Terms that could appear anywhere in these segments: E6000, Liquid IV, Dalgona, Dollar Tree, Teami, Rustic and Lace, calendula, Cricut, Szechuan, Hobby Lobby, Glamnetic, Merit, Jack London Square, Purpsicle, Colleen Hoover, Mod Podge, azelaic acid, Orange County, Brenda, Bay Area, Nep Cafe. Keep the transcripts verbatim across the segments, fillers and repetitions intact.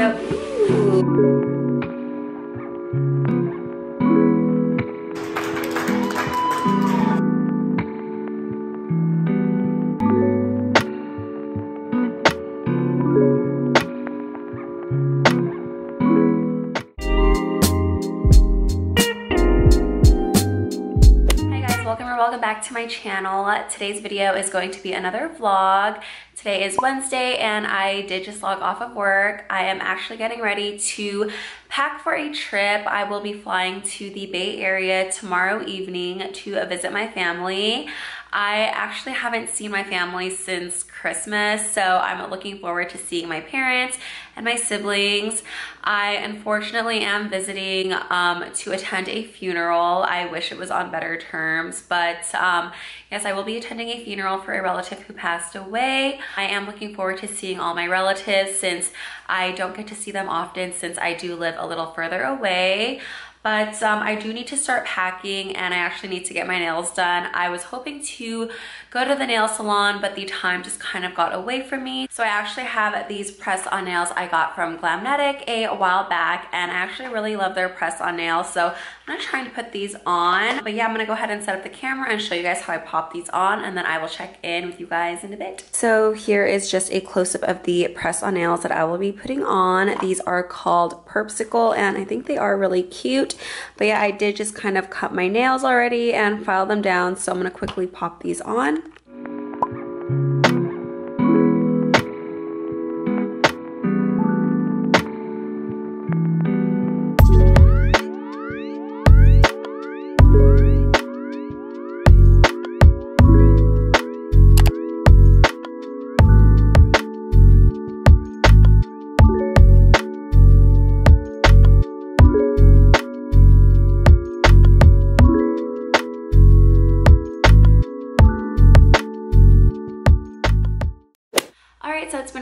up. Ooh. Welcome back to my channel. Today's video is going to be another vlog. Today is Wednesday and I did just log off of work. I am actually getting ready to pack for a trip. I will be flying to the Bay Area tomorrow evening to visit my family. I actually haven't seen my family since Christmas, so I'm looking forward to seeing my parents and my siblings. I unfortunately am visiting um, to attend a funeral. I wish it was on better terms, but um, yes, I will be attending a funeral for a relative who passed away. I am looking forward to seeing all my relatives since I don't get to see them often since I do live a little further away. But um, I do need to start packing and I actually need to get my nails done. I was hoping to go to the nail salon, but the time just kind of got away from me. So I actually have these press-on nails I got from Glamnetic a while back, and I actually really love their press-on nails. So I'm gonna try to put these on. But yeah, I'm gonna go ahead and set up the camera and show you guys how I pop these on, and then I will check in with you guys in a bit. So here is just a close-up of the press-on nails that I will be putting on. These are called Purpsicle, and I think they are really cute. But yeah, I did just kind of cut my nails already and file them down, so I'm gonna quickly pop these on.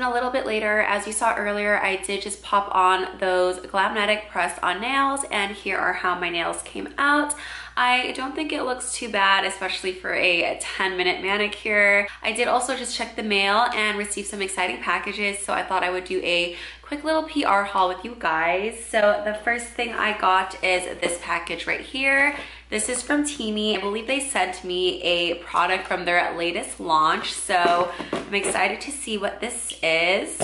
A little bit later, as you saw earlier, I did just pop on those Glamnetic press-on nails, and here are how my nails came out. I don't think it looks too bad, especially for a ten minute manicure. I did also just check the mail and receive some exciting packages, so I thought I would do a quick little P R haul with you guys. So the first thing I got is this package right here. This is from Teami. I believe they sent me a product from their latest launch, so I'm excited to see what this is.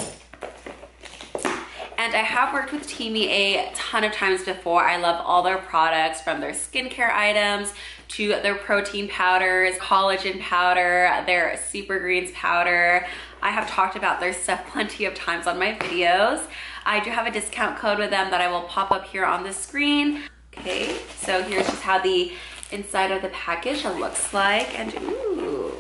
And I have worked with Teami a ton of times before. I love all their products, from their skincare items to their protein powders, collagen powder, their super greens powder. I have talked about their stuff plenty of times on my videos. I do have a discount code with them that I will pop up here on the screen. Okay, so here's just how the inside of the package looks like. And ooh.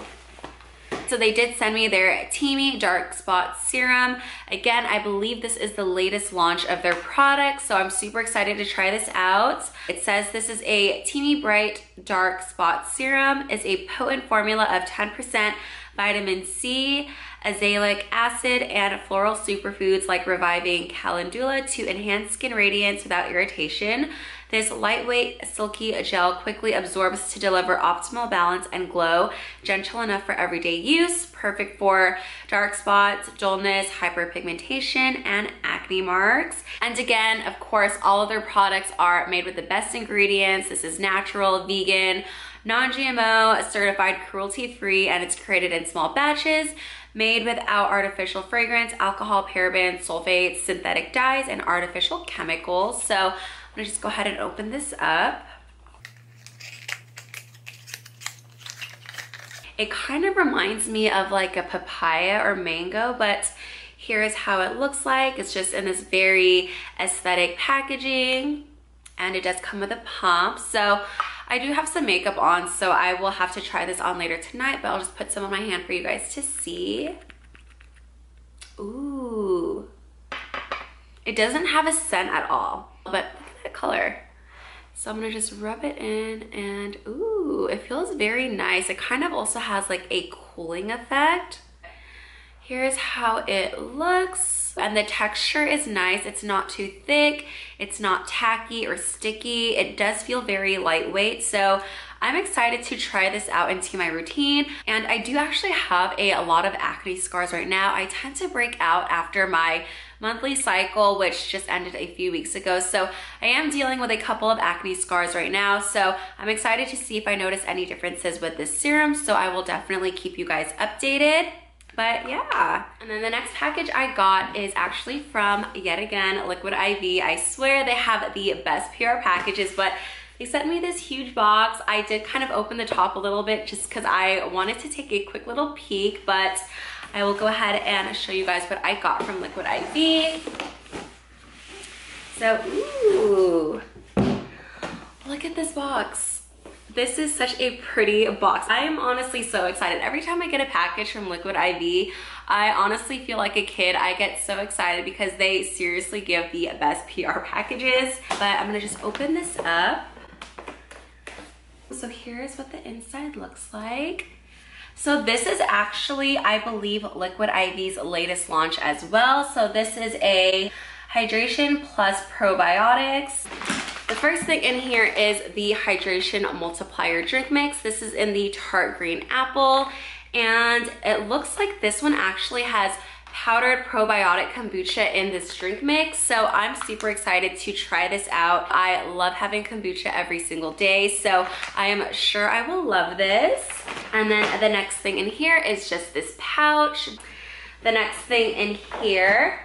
So they did send me their Teami Dark Spot Serum. Again, I believe this is the latest launch of their product, so I'm super excited to try this out. It says this is a Teami Bright Dark Spot Serum. It's a potent formula of ten percent vitamin C, azelaic acid, and floral superfoods like reviving calendula to enhance skin radiance without irritation. This lightweight, silky gel quickly absorbs to deliver optimal balance and glow, gentle enough for everyday use, perfect for dark spots, dullness, hyperpigmentation, and acne marks. And again, of course, all of their products are made with the best ingredients. This is natural, vegan, non G M O, certified cruelty-free, and it's created in small batches, made without artificial fragrance, alcohol, parabens, sulfates, synthetic dyes, and artificial chemicals. So I'm gonna just go ahead and open this up. It kind of reminds me of like a papaya or mango, but here is how it looks like. It's just in this very aesthetic packaging, and it does come with a pump. So I do have some makeup on, so I will have to try this on later tonight, but I'll just put some on my hand for you guys to see. Ooh. It doesn't have a scent at all, but color. So I'm gonna just rub it in, and ooh, it feels very nice. It kind of also has like a cooling effect. Here's how it looks, and the texture is nice. It's not too thick, it's not tacky or sticky. It does feel very lightweight, so I'm excited to try this out into my routine. And I do actually have a, a lot of acne scars right now. I tend to break out after my monthly cycle, which just ended a few weeks ago. So I am dealing with a couple of acne scars right now. So I'm excited to see if I notice any differences with this serum. So I will definitely keep you guys updated. But yeah. And then the next package I got is actually from, yet again, Liquid I V. I swear they have the best P R packages, but they sent me this huge box. I did kind of open the top a little bit just because I wanted to take a quick little peek, but I will go ahead and show you guys what I got from Liquid I V. So, ooh, look at this box. This is such a pretty box. I am honestly so excited. Every time I get a package from Liquid I V, I honestly feel like a kid. I get so excited because they seriously give the best P R packages. But I'm gonna just open this up. So here's what the inside looks like. So this is actually, I believe, Liquid I V's latest launch as well. So this is a hydration plus probiotics. The first thing in here is the hydration multiplier drink mix. This is in the tart green apple, and it looks like this one actually has powdered probiotic kombucha in this drink mix. So I'm super excited to try this out. I love having kombucha every single day, so I am sure I will love this. And then the next thing in here is just this pouch. The next thing in here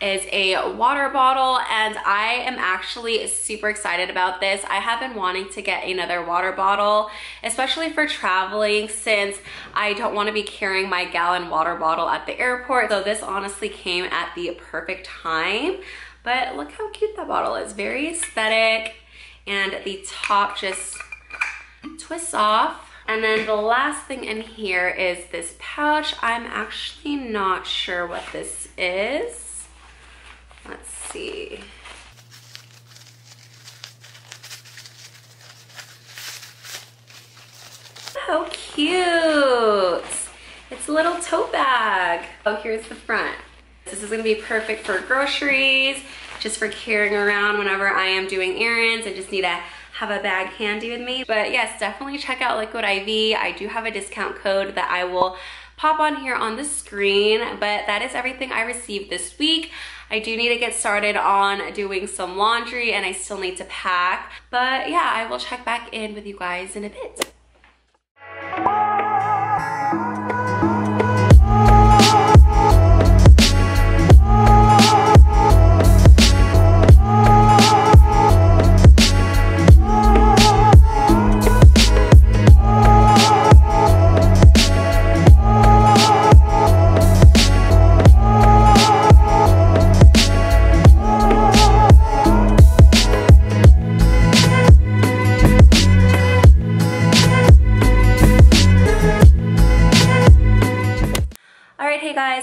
is a water bottle, and I am actually super excited about this. I have been wanting to get another water bottle, especially for traveling, since I don't want to be carrying my gallon water bottle at the airport. So this honestly came at the perfect time. But look how cute that bottle is. Very aesthetic, and the top just twists off. And then the last thing in here is this pouch. I'm actually not sure what this is. Let's see. How cute. It's a little tote bag. Oh, here's the front. This is gonna be perfect for groceries, just for carrying around whenever I am doing errands. I just need a have a bag handy with me. But yes, definitely check out Liquid I V. I do have a discount code that I will pop on here on the screen, but that is everything I received this week. I do need to get started on doing some laundry, and I still need to pack. But yeah, I will check back in with you guys in a bit.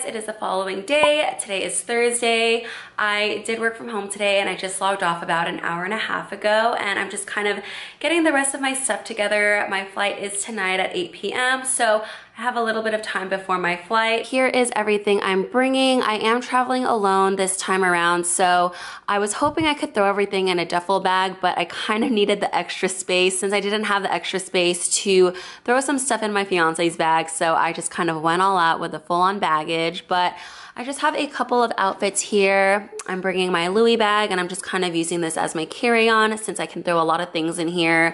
It is the following day. Today is Thursday. I did work from home today, and I just logged off about an hour and a half ago, and I'm just kind of getting the rest of my stuff together. My flight is tonight at eight p m, so I have a little bit of time before my flight. Here is everything I'm bringing. I am traveling alone this time around, so I was hoping I could throw everything in a duffel bag, but I kind of needed the extra space since I didn't have the extra space to throw some stuff in my fiance's bag, so I just kind of went all out with the full-on baggage. But I just have a couple of outfits here. I'm bringing my Louis bag, and I'm just kind of using this as my carry-on since I can throw a lot of things in here.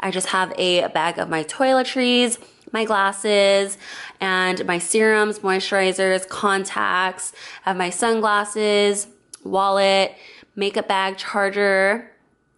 I just have a bag of my toiletries, my glasses, and my serums, moisturizers, contacts. I have my sunglasses, wallet, makeup bag, charger.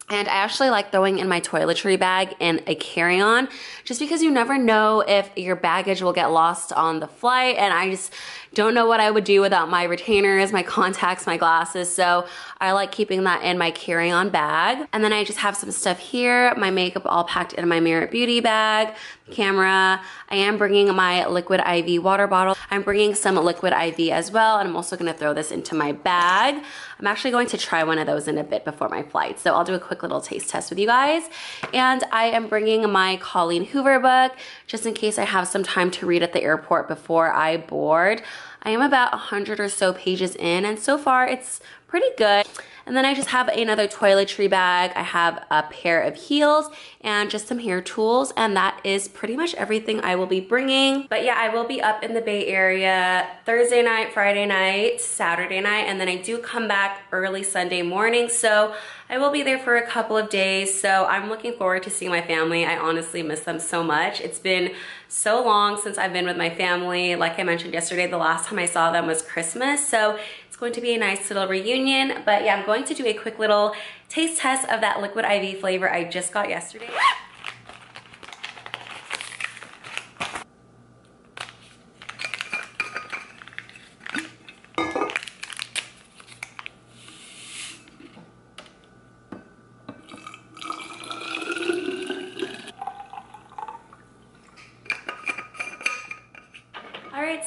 And I actually like throwing in my toiletry bag in a carry-on just because you never know if your baggage will get lost on the flight, and I just don't know what I would do without my retainers, my contacts, my glasses, so I like keeping that in my carry-on bag. And then I just have some stuff here, my makeup all packed in my Merit beauty bag, camera. I am bringing my Liquid I V water bottle. I'm bringing some Liquid I V as well, and I'm also gonna throw this into my bag. I'm actually going to try one of those in a bit before my flight, so I'll do a quick little taste test with you guys. And I am bringing my Colleen Hoover book just in case I have some time to read at the airport before I board. I am about a hundred or so pages in, and so far it's pretty good. And then I just have another toiletry bag. I have a pair of heels and just some hair tools, and that is pretty much everything I will be bringing. But yeah, I will be up in the Bay Area Thursday night, Friday night, Saturday night, and then I do come back early Sunday morning, so I will be there for a couple of days. So I'm looking forward to seeing my family. I honestly miss them so much. It's been so long since I've been with my family. Like I mentioned yesterday, the last time I saw them was Christmas, so it's going to be a nice little reunion. But yeah, I'm going to do a quick little taste test of that Liquid I V flavor I just got yesterday.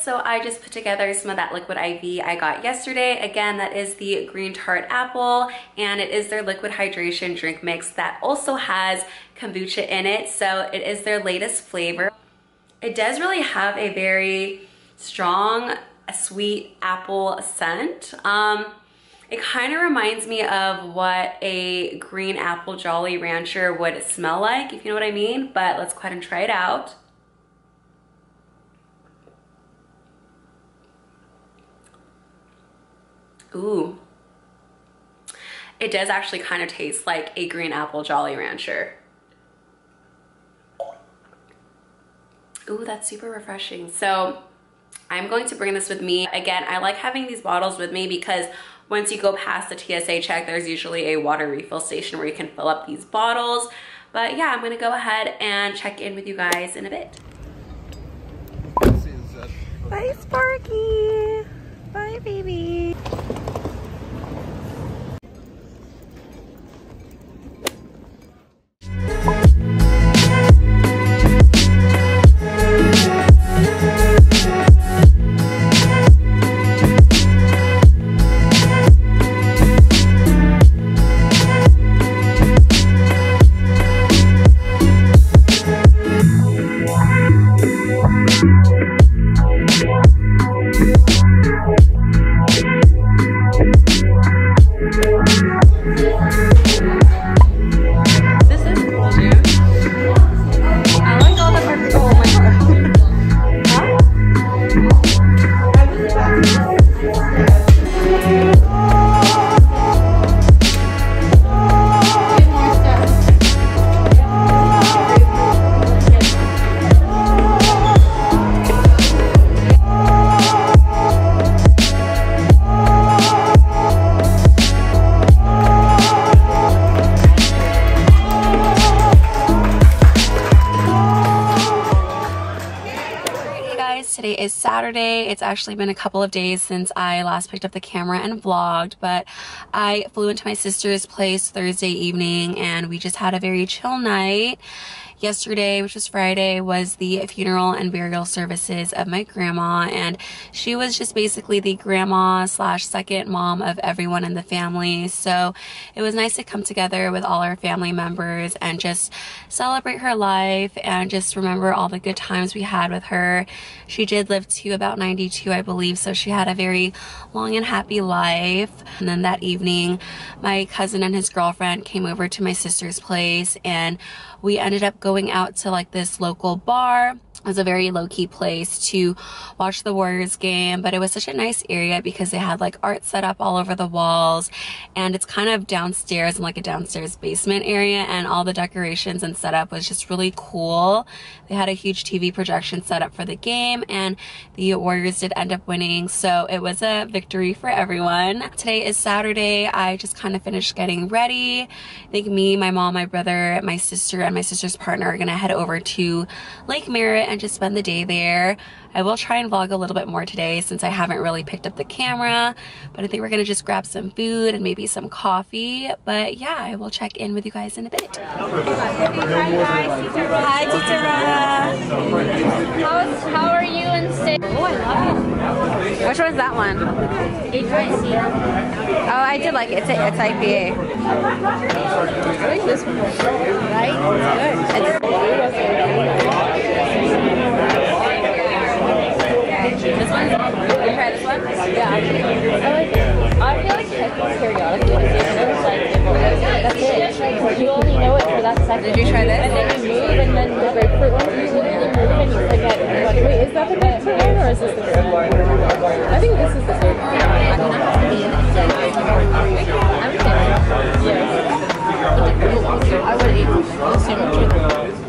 So I just put together some of that Liquid I V I got yesterday. Again, that is the green tart apple, and it is their liquid hydration drink mix that also has kombucha in it. So it is their latest flavor. It does really have a very strong, sweet apple scent. Um, it kind of reminds me of what a green apple Jolly Rancher would smell like, if you know what I mean. But let's go ahead and try it out. Ooh, it does actually kind of taste like a green apple Jolly Rancher. Ooh, that's super refreshing. So I'm going to bring this with me. Again, I like having these bottles with me because once you go past the T S A check, there's usually a water refill station where you can fill up these bottles. But yeah, I'm gonna go ahead and check in with you guys in a bit. Bye, Sparky. Bye, baby. Today is Saturday. It's actually been a couple of days since I last picked up the camera and vlogged, but I flew into my sister's place Thursday evening and we just had a very chill night. Yesterday, which was Friday, was the funeral and burial services of my grandma, and she was just basically the grandma slash second mom of everyone in the family. So it was nice to come together with all our family members and just celebrate her life and just remember all the good times we had with her. She did live to about ninety-two, I believe, so she had a very long and happy life. And then that evening, my cousin and his girlfriend came over to my sister's place, and we ended up going going out to like this local bar. It was a very low-key place to watch the Warriors game, but it was such a nice area because they had like art set up all over the walls, and it's kind of downstairs in like a downstairs basement area, and all the decorations and setup was just really cool. They had a huge T V projection set up for the game, and the Warriors did end up winning, so it was a victory for everyone. Today is Saturday. I just kind of finished getting ready. I think me, my mom, my brother, my sister, and my sister's partner are gonna head over to Lake Merit and just spend the day there. I will try and vlog a little bit more today since I haven't really picked up the camera, but I think we're gonna just grab some food and maybe some coffee. But yeah, I will check in with you guys in a bit. Hi, Teacher Rana. How, how are you and Sid? Oh, I love it. Which one's that one? Oh, I did like it. It's, a, it's I P A. I like this one. Right? It's good. I This one? Can we try this one? Yeah. I like this. I feel like Texas periodically. Like, you never like it. That's it. You only know it for that second. Did you try this? And then you move, and then the grapefruit one, you literally move, and you forget. You're like, wait, is that the grapefruit one, or is this the third one? I think this is the third one. I'm okay. Yes. I would eat so much of it.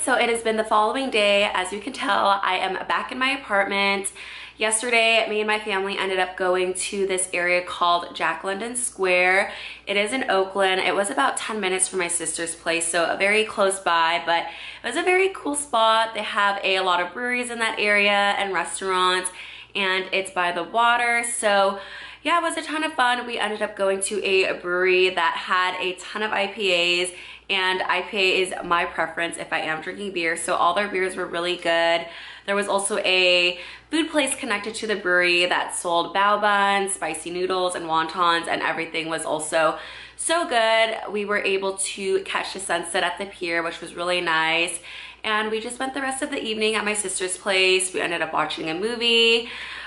So it has been the following day. As you can tell, I am back in my apartment. Yesterday, me and my family ended up going to this area called Jack London Square. It is in Oakland. It was about ten minutes from my sister's place, so very close by, but it was a very cool spot. They have a, a lot of breweries in that area and restaurants, and it's by the water. So yeah, it was a ton of fun. We ended up going to a brewery that had a ton of I P As. And I P A is my preference if I am drinking beer, so all their beers were really good. There was also a food place connected to the brewery that sold bao buns, spicy noodles, and wontons, and everything was also so good. We were able to catch the sunset at the pier, which was really nice, and we just spent the rest of the evening at my sister's place. We ended up watching a movie.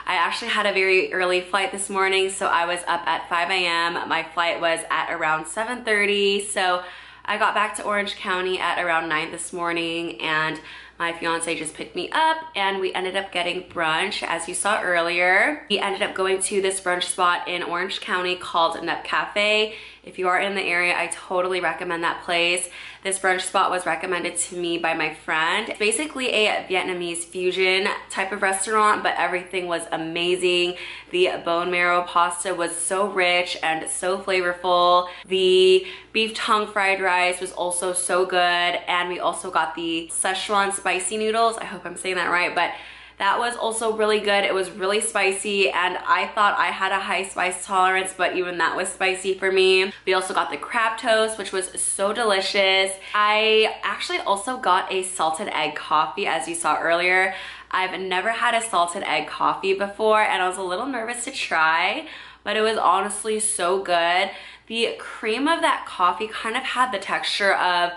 I actually had a very early flight this morning, so I was up at five A M My flight was at around seven thirty, so I got back to Orange County at around nine this morning, and my fiance just picked me up, and we ended up getting brunch, as you saw earlier. We ended up going to this brunch spot in Orange County called Nep Cafe. If you are in the area, I totally recommend that place. This brunch spot was recommended to me by my friend. It's basically a Vietnamese fusion type of restaurant, but everything was amazing. The bone marrow pasta was so rich and so flavorful. The beef tongue fried rice was also so good, and we also got the Szechuan spicy noodles. I hope I'm saying that right, but that was also really good. It was really spicy, and I thought I had a high spice tolerance, but even that was spicy for me. We also got the crab toast, which was so delicious. I actually also got a salted egg coffee, as you saw earlier. I've never had a salted egg coffee before, and I was a little nervous to try, but it was honestly so good. The cream of that coffee kind of had the texture of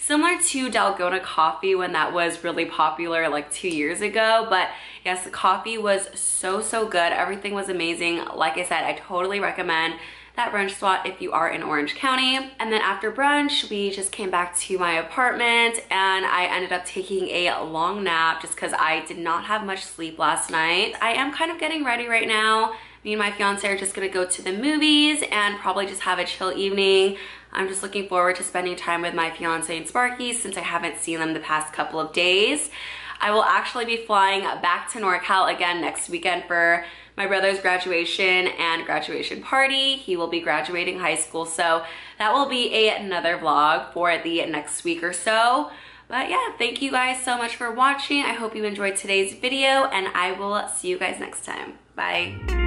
similar to Dalgona coffee when that was really popular like two years ago. But yes, the coffee was so, so good. Everything was amazing. Like I said, I totally recommend that brunch spot if you are in Orange County. And then after brunch, we just came back to my apartment, and I ended up taking a long nap just because I did not have much sleep last night. I am kind of getting ready right now. Me and my fiance are just gonna go to the movies and probably just have a chill evening. I'm just looking forward to spending time with my fiance and Sparky since I haven't seen them the past couple of days. I will actually be flying back to NorCal again next weekend for my brother's graduation and graduation party. He will be graduating high school, so that will be a, another vlog for the next week or so. But yeah, thank you guys so much for watching. I hope you enjoyed today's video, and I will see you guys next time. Bye.